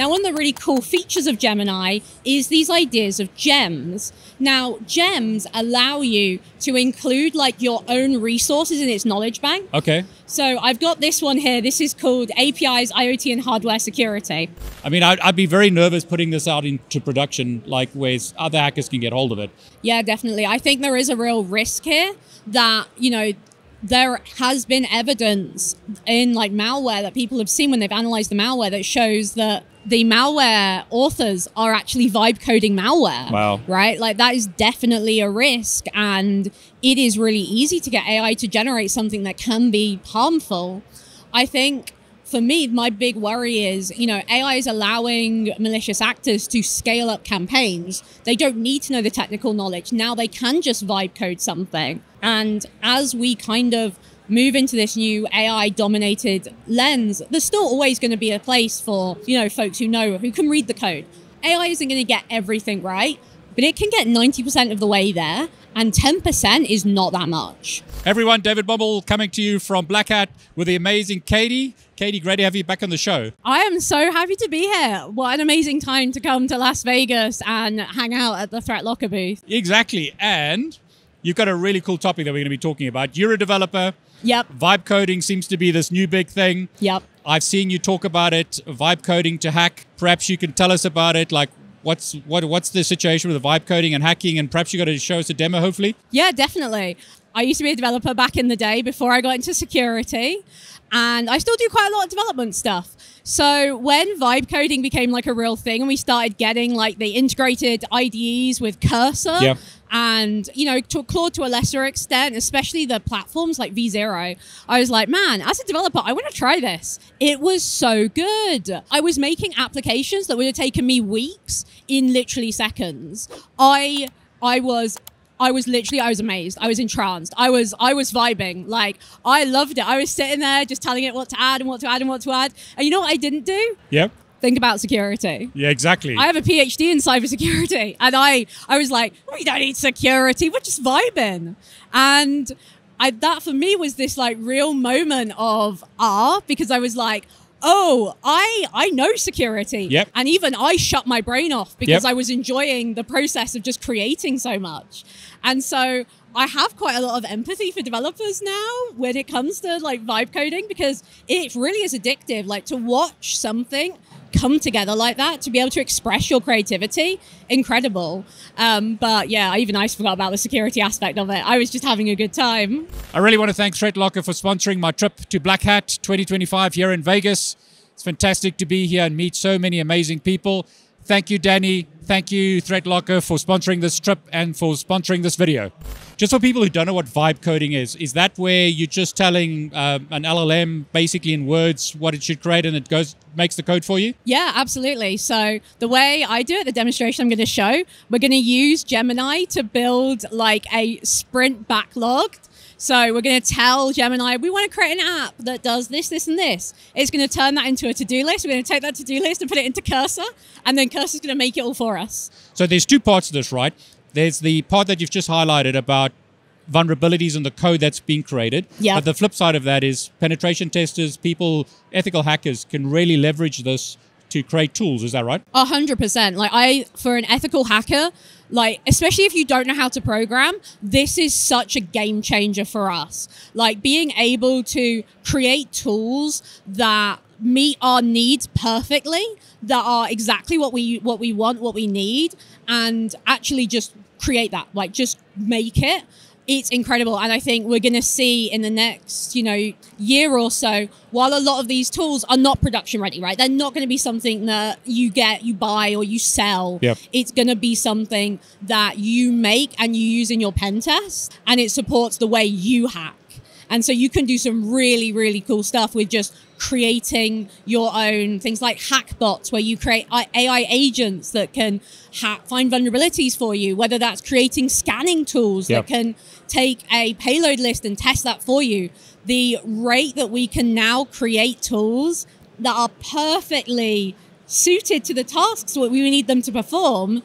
Now, one of the really cool features of Gemini is these ideas of gems. Now, gems allow you to include like your own resources in its knowledge bank. Okay. So I've got this one here. This is called APIs, IoT, and Hardware Security. I mean, I'd be very nervous putting this out into production, like ways other hackers can get hold of it. Yeah, definitely. I think there is a real risk here that, you know, there has been evidence in like malware that people have seen when they've analyzed the malware that shows that the malware authors are actually vibe coding malware. Wow. Right? Like that is definitely a risk, and it is really easy to get AI to generate something that can be harmful. I think for me, my big worry is, you know, AI is allowing malicious actors to scale up campaigns. They don't need to know the technical knowledge. Now they can just vibe code something. And as we kind of move into this new AI-dominated lens, there's still always going to be a place for, you know, folks who can read the code. AI isn't going to get everything right, but it can get 90% of the way there, and 10% is not that much. Everyone, David Bombal coming to you from Black Hat with the amazing Katie. Katie, great to have you back on the show. I am so happy to be here. What an amazing time to come to Las Vegas and hang out at the ThreatLocker booth. Exactly, and you've got a really cool topic that we're going to be talking about. You're a developer. Yep. Vibe coding seems to be this new big thing. Yep. I've seen you talk about it, vibe coding to hack. Perhaps you can tell us about it, like what's the situation with the vibe coding and hacking, and perhaps you got to show us a demo, hopefully? Yeah, definitely. I used to be a developer back in the day before I got into security, and I still do quite a lot of development stuff. So when vibe coding became like a real thing and we started getting like the integrated IDEs with Cursor, yeah. And, you know, Claude to a lesser extent, especially the platforms like V0, I was like, man, as a developer, I want to try this. It was so good. I was making applications that would have taken me weeks in literally seconds. I was amazed. I was entranced. I was vibing. Like, I loved it. I was sitting there just telling it what to add and what to add and what to add. And you know what I didn't do? Yep. Think about security. Yeah, exactly. I have a PhD in cybersecurity, and I was like, we don't need security. We're just vibing. And that for me was this like real moment of awe, because I was like, oh, I know security. Yep. And even I shut my brain off because yep. I was enjoying the process of just creating so much. And so I have quite a lot of empathy for developers now when it comes to like vibe coding, because it really is addictive. Like, to watch something come together like that, to be able to express your creativity, incredible. But yeah, even I forgot about the security aspect of it. I was just having a good time. I really want to thank ThreatLocker for sponsoring my trip to Black Hat 2025 here in Vegas. It's fantastic to be here and meet so many amazing people. Thank you, Danny. Thank you, ThreatLocker, for sponsoring this trip and for sponsoring this video. Just for people who don't know what vibe coding is that where you're just telling an LLM basically in words what it should create, and it makes the code for you? Yeah, absolutely. So the way I do it, the demonstration I'm going to show, we're going to use Gemini to build like a sprint backlog. So we're going to tell Gemini, we want to create an app that does this, this, and this. It's going to turn that into a to-do list. We're going to take that to-do list and put it into Cursor, and then Cursor's going to make it all for us. So there's two parts to this, right? There's the part that you've just highlighted about vulnerabilities in the code that's being created. Yeah. But the flip side of that is penetration testers, people, ethical hackers can really leverage this to create tools. Is that right? 100%. Like, for an ethical hacker, like, especially if you don't know how to program, this is such a game changer for us. Like, being able to create tools that meet our needs perfectly, that are exactly what we want, what we need, and actually just create that, like just make it. It's incredible. And I think we're going to see in the next, you know, year or so, while a lot of these tools are not production ready, right? They're not going to be something that you get, you buy, or you sell. Yep. It's going to be something that you make and you use in your pen test, and it supports the way you hack. And so you can do some really, really cool stuff with just creating your own things, like hack bots, where you create AI agents that can find vulnerabilities for you, whether that's creating scanning tools yep. that can take a payload list and test that for you. The rate that we can now create tools that are perfectly suited to the tasks that we need them to perform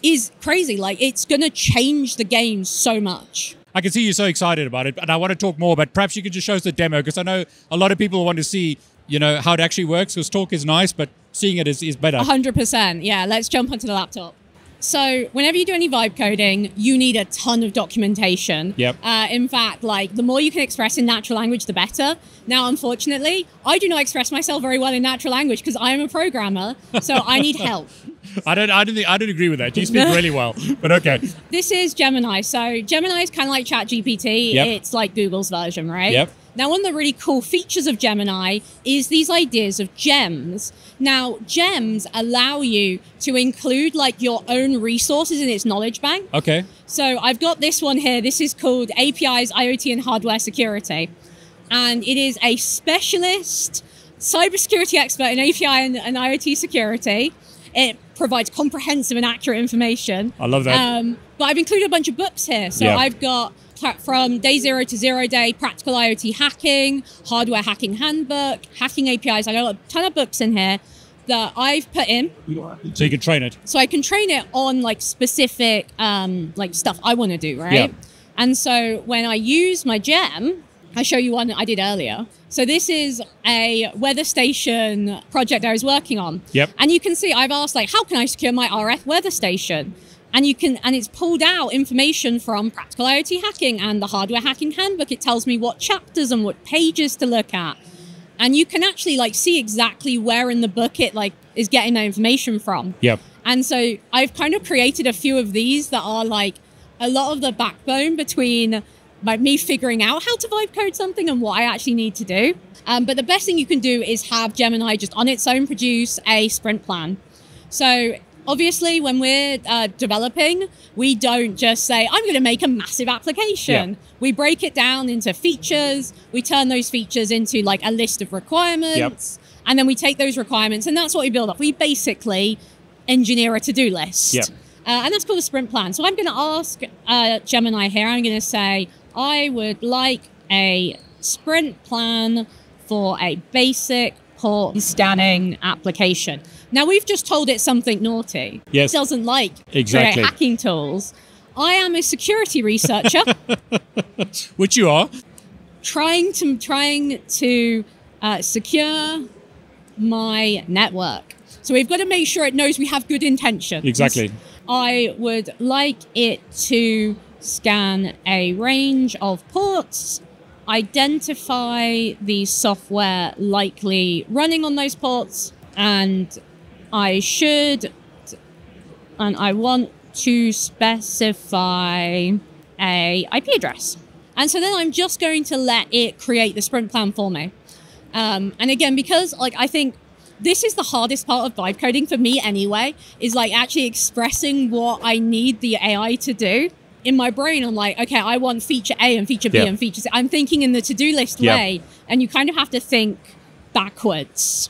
is crazy. Like, it's going to change the game so much. I can see you're so excited about it, and I want to talk more, but perhaps you could just show us the demo, because I know a lot of people want to see, you know, how it actually works, because talk is nice, but seeing it is better. 100%. Yeah, let's jump onto the laptop. So whenever you do any vibe coding, you need a ton of documentation. Yep. In fact, like the more you can express in natural language, the better. Now, unfortunately, I do not express myself very well in natural language because I am a programmer, so I need help. I don't agree with that. You speak really well, but okay. This is Gemini. So Gemini is kind of like ChatGPT. Yep. It's like Google's version, right? Yep. Now, one of the really cool features of Gemini is these ideas of gems. Now, gems allow you to include like your own resources in its knowledge bank. Okay. So I've got this one here. This is called APIs, IoT and Hardware Security. And it is a specialist cybersecurity expert in API and IoT security. It provides comprehensive and accurate information. I love that. But I've included a bunch of books here. So yeah. I've got from Day Zero to Zero Day, Practical IoT Hacking, Hardware Hacking Handbook, Hacking APIs. I got a ton of books in here that I've put in. So you can train it. So I can train it on like specific like stuff I want to do, right? Yeah. And so when I use my gem, I show you one that I did earlier. So this is a weather station project I was working on. Yep. And you can see I've asked like, how can I secure my RF weather station? And you can, and it's pulled out information from Practical IoT Hacking and the Hardware Hacking Handbook. It tells me what chapters and what pages to look at. And you can actually like see exactly where in the book it like is getting that information from. Yep. And so I've kind of created a few of these that are like a lot of the backbone between me figuring out how to vibe code something and what I actually need to do. But the best thing you can do is have Gemini just on its own produce a sprint plan. So obviously, when we're developing, we don't just say, I'm going to make a massive application. Yeah. We break it down into features. We turn those features into like a list of requirements. Yep. And then we take those requirements and that's what we build up. We basically engineer a to-do list. Yep. And that's called a sprint plan. So I'm going to ask Gemini here, I'm going to say, I would like a sprint plan for a basic port scanning application. Now, we've just told it something naughty. Yes. It doesn't like exactly hacking tools. I am a security researcher. Which you are. Trying to secure my network. So we've got to make sure it knows we have good intentions. Exactly. I would like it to scan a range of ports, identify the software likely running on those ports, and I want to specify a IP address. And so then I'm just going to let it create the sprint plan for me. And again, because like, I think this is the hardest part of vibe coding for me anyway, is like actually expressing what I need the AI to do. In my brain, I'm like, okay, I want feature A and feature B and feature C. I'm thinking in the to-do list way, and you kind of have to think backwards.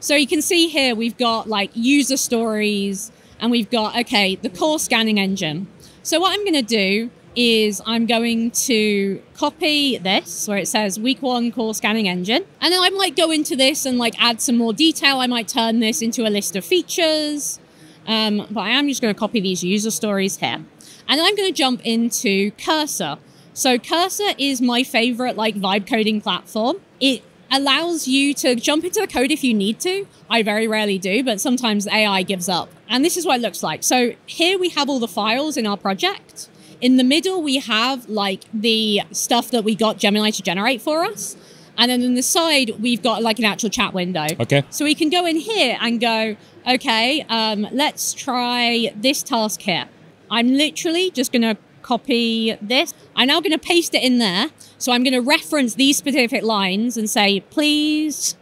So you can see here, we've got like user stories and we've got, okay, the core scanning engine. So what I'm going to do is I'm going to copy this where it says week 1 core scanning engine. And then I might go into this and like add some more detail. I might turn this into a list of features. But I am just going to copy these user stories here. And I'm going to jump into Cursor. So Cursor is my favorite like vibe coding platform. It allows you to jump into the code if you need to. I very rarely do, but sometimes AI gives up. And this is what it looks like. So here we have all the files in our project. In the middle, we have like the stuff that we got Gemini to generate for us. And then on the side, we've got like an actual chat window. Okay. So we can go in here and go, okay, let's try this task here. I'm literally just going to copy this. I'm now going to paste it in there. So I'm going to reference these specific lines and say, please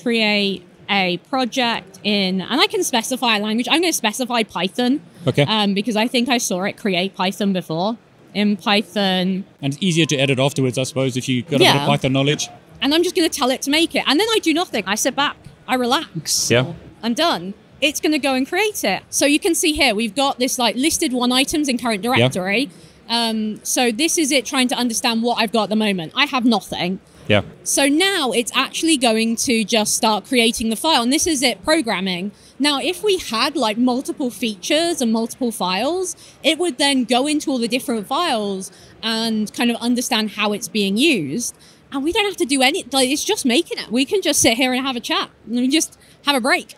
create a project in, and I can specify a language. I'm going to specify Python. Okay. Because I think I saw it create Python before in Python. And it's easier to edit afterwards, I suppose, if you've got a bit of Python knowledge. And I'm just going to tell it to make it. And then I do nothing. I sit back. I relax. Yeah. I'm done. It's going to go and create it. So you can see here, we've got this like listed 1 items in current directory. Yeah. So this is it trying to understand what I've got at the moment. I have nothing. Yeah. So now it's actually going to just start creating the file. And this is it programming. Now, if we had like multiple features and multiple files, it would then go into all the different files and kind of understand how it's being used. And we don't have to do anything. Like, it's just making it. We can just sit here and have a chat. And we just have a break.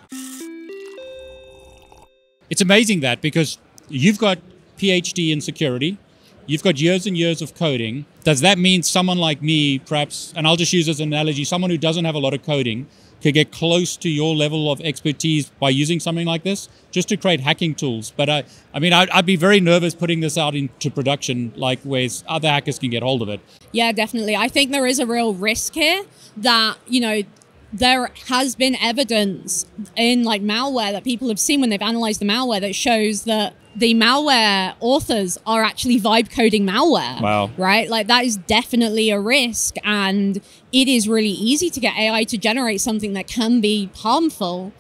It's amazing that, because you've got PhD in security, you've got years and years of coding. Does that mean someone like me, perhaps, and I'll just use as an analogy, someone who doesn't have a lot of coding could get close to your level of expertise by using something like this, just to create hacking tools? But I'd be very nervous putting this out into production, like where other hackers can get hold of it. Yeah, definitely. I think there is a real risk here that, you know, there has been evidence in like malware that people have seen when they've analyzed the malware that shows that the malware authors are actually vibe coding malware. Wow. Right? Like that is definitely a risk, and it is really easy to get AI to generate something that can be harmful.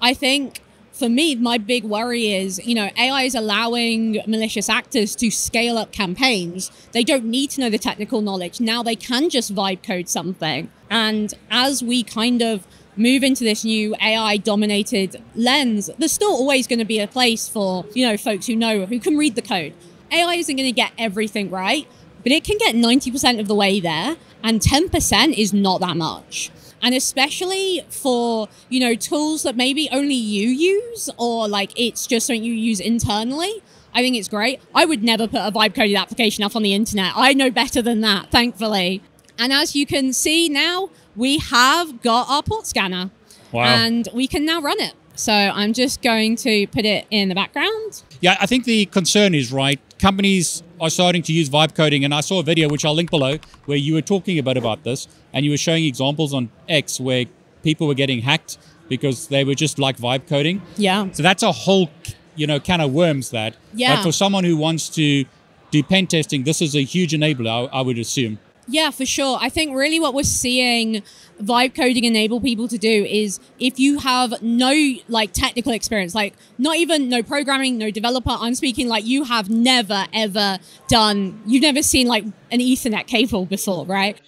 I think for me, my big worry is, you know, AI is allowing malicious actors to scale up campaigns. They don't need to know the technical knowledge. Now they can just vibe code something. And as we kind of move into this new AI-dominated lens, there's still always going to be a place for, you know, folks who can read the code. AI isn't going to get everything right, but it can get 90% of the way there, and 10% is not that much. And especially for, you know, tools that maybe only you use, or like it's just something you use internally, I think it's great. I would never put a vibe-coded application up on the internet. I know better than that, thankfully. And as you can see now, we have got our port scanner. Wow. And we can now run it. So I'm just going to put it in the background. Yeah, I think the concern is right. Companies are starting to use vibe coding. And I saw a video, which I'll link below, where you were talking about this. And you were showing examples on X where people were getting hacked because they were just like vibe coding. Yeah. So that's a whole, you know, can of worms that. Yeah. But for someone who wants to do pen testing, this is a huge enabler, I would assume. Yeah, for sure. I think really what we're seeing vibe coding enable people to do is, if you have no like technical experience, like not even no programming, no developer, I'm speaking like you have never ever done, you've never seen like an Ethernet cable before, right?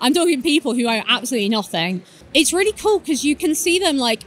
I'm talking people who own absolutely nothing. It's really cool because you can see them like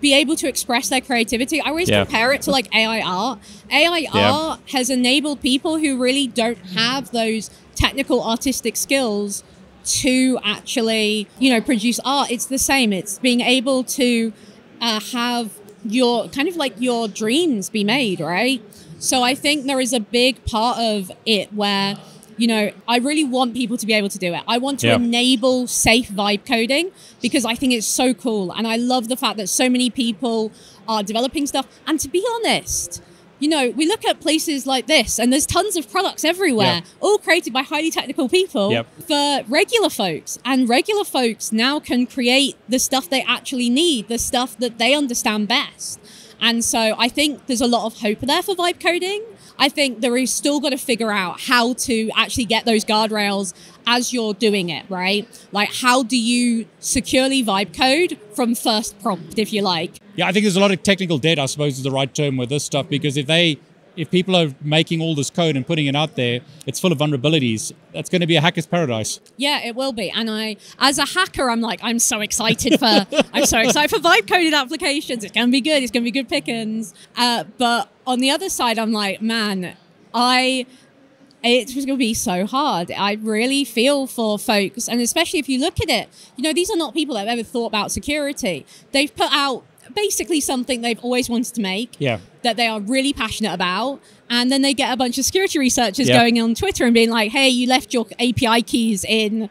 be able to express their creativity. I always compare it to like AI art. AI art has enabled people who really don't have those technical artistic skills to actually, you know, produce art. It's the same. It's being able to have your kind of like your dreams be made, right? So I think there is a big part of it where, you know, I really want people to be able to do it. I want to enable safe vibe coding because I think it's so cool. And I love the fact that so many people are developing stuff. And to be honest, you know, we look at places like this and there's tons of products everywhere, all created by highly technical people for regular folks. And regular folks now can create the stuff they actually need, the stuff that they understand best. And so I think there's a lot of hope there for vibe coding. I think there is still got to figure out how to actually get those guardrails as you're doing it, right? Like, how do you securely vibe code from first prompt, if you like? Yeah, I think there's a lot of technical debt, I suppose, is the right term with this stuff, because if people are making all this code and putting it out there, it's full of vulnerabilities. That's going to be a hacker's paradise. Yeah, it will be. And I, as a hacker, I'm like, I'm so excited for vibe coded applications. It's going to be good. It's going to be good pickings. But on the other side, I'm like, man, it's going to be so hard. I really feel for folks. And especially if you look at it, you know, these are not people that have ever thought about security. They've put out basically something they've always wanted to make that they are really passionate about, and then they get a bunch of security researchers going on Twitter and being like, hey, you left your API keys in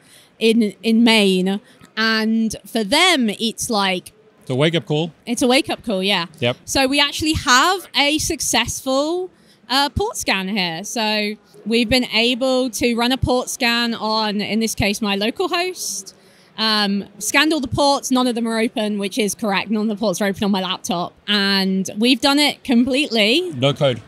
main. And for them, it's like it's a wake-up call. It's a wake-up call. Yeah. So we actually have a successful port scan here. So we've been able to run a port scan on, in this case, my local host. Scanned all the ports, none of them are open, which is correct. None of the ports are open on my laptop. And we've done it completely. No code.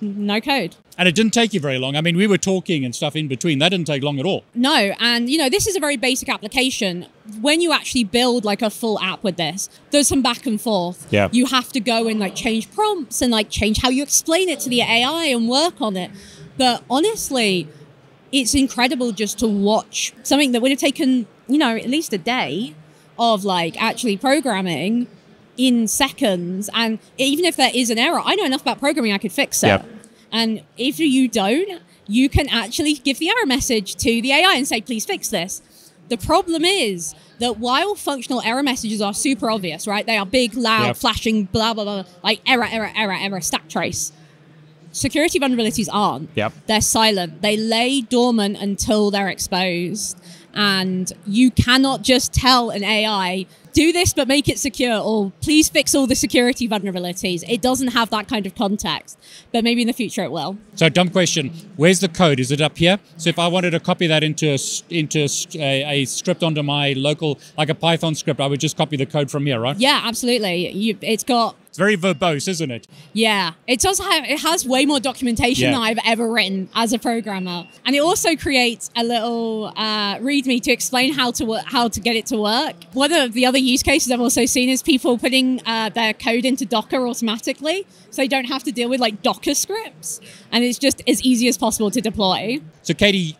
No code. And it didn't take you very long. I mean, we were talking and stuff in between. That didn't take long at all. No. And, you know, this is a very basic application. When you actually build like a full app with this, there's some back and forth. Yeah. You have to go and like change prompts and like change how you explain it to the AI and work on it. But honestly, it's incredible just to watch something that would have taken, you know, at least a day of like actually programming in seconds. And even if there is an error, I know enough about programming, I could fix it. And if you don't, you can actually give the error message to the AI and say, please fix this. The problem is that while functional error messages are super obvious, right? They are big, loud, flashing, blah, blah, blah, like error, error, error, error, stack trace. Security vulnerabilities aren't. They're silent. They lay dormant until they're exposed. And you cannot just tell an AI, do this but make it secure, or please fix all the security vulnerabilities. It doesn't have that kind of context, but maybe in the future it will. So dumb question, where's the code? Is it up here? So if I wanted to copy that into a script onto my local, like a Python script, I would just copy the code from here, right? Yeah, absolutely. It's very verbose, isn't it? Yeah. It has way more documentation than I've ever written as a programmer. And it also creates a little README to explain how to get it to work. One of the other use cases I've also seen is people putting their code into Docker automatically, so you don't have to deal with like Docker scripts. And it's just as easy as possible to deploy. So Katie,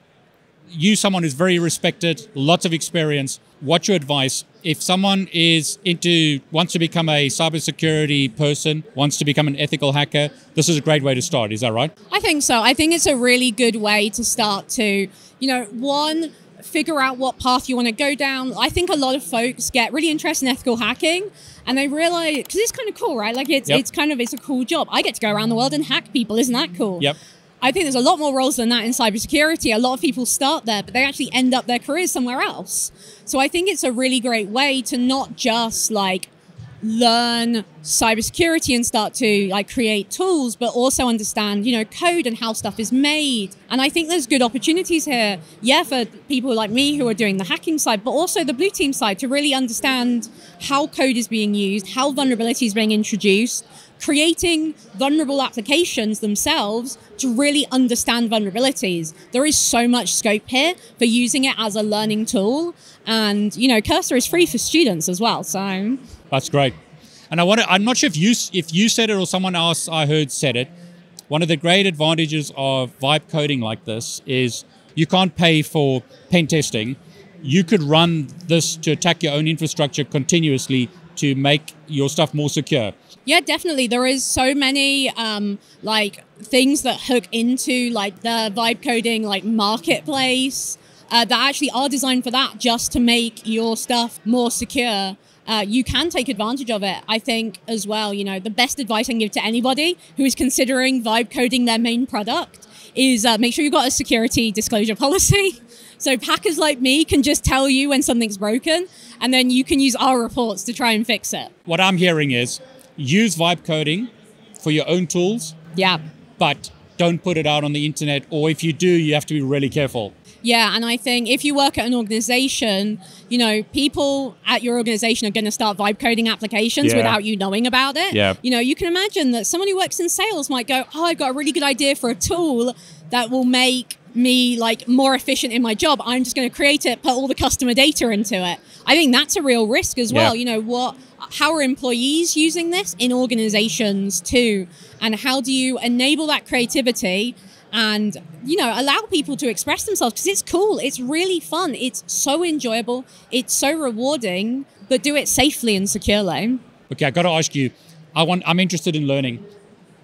you, someone who's very respected, lots of experience, what's your advice? If someone wants to become a cybersecurity person, wants to become an ethical hacker, this is a great way to start. Is that right? I think so. I think it's a really good way to start to, you know, one, figure out what path you want to go down. I think a lot of folks get really interested in ethical hacking and they realize, because it's kind of cool, right? Like it's a cool job. I get to go around the world and hack people. Isn't that cool? Yep. I think there's a lot more roles than that in cybersecurity. A lot of people start there, but they actually end up their careers somewhere else. So I think it's a really great way to not just like learn cybersecurity and start to like create tools, but also understand, you know, code and how stuff is made. And I think there's good opportunities here, yeah, for people like me who are doing the hacking side, but also the blue team side, to really understand how code is being used, how vulnerability is being introduced, creating vulnerable applications themselves to really understand vulnerabilities. There is so much scope here for using it as a learning tool. And, you know, Cursor is free for students as well, so. That's great. And I'm not sure if you said it or someone else I heard said it. One of the great advantages of vibe coding like this is you can't pay for pen testing. You could run this to attack your own infrastructure continuously to make your stuff more secure. Yeah, definitely. There is so many like things that hook into like the vibe coding like marketplace that actually are designed for that, just to make your stuff more secure. You can take advantage of it, I think, as well. You know, the best advice I can give to anybody who is considering vibe coding their main product is make sure you've got a security disclosure policy. So hackers like me can just tell you when something's broken, and then you can use our reports to try and fix it. What I'm hearing is use vibe coding for your own tools, but don't put it out on the internet, or if you do, you have to be really careful. Yeah, and I think if you work at an organization, you know, people at your organization are going to start vibe coding applications without you knowing about it. Yeah. You know, you can imagine that someone who works in sales might go, oh, I've got a really good idea for a tool that will make me like more efficient in my job. I'm just going to create it, put all the customer data into it. I think that's a real risk as well. You know, how are employees using this in organizations too? And how do you enable that creativity and, you know, allow people to express themselves? Because it's cool. It's really fun. It's so enjoyable. It's so rewarding, but do it safely and securely. Okay, I got to ask you, I'm interested in learning.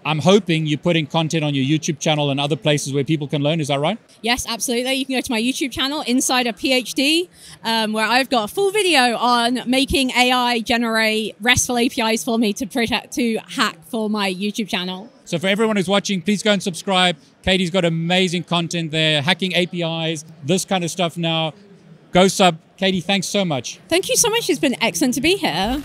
I'm hoping you're putting content on your YouTube channel and other places where people can learn. Is that right? Yes, absolutely. You can go to my YouTube channel, Insider PhD, where I've got a full video on making AI generate RESTful APIs for me to hack for my YouTube channel. So for everyone who's watching, please go and subscribe. Katie's got amazing content there, hacking APIs, this kind of stuff now. Go sub. Katie, thanks so much. Thank you so much. It's been excellent to be here.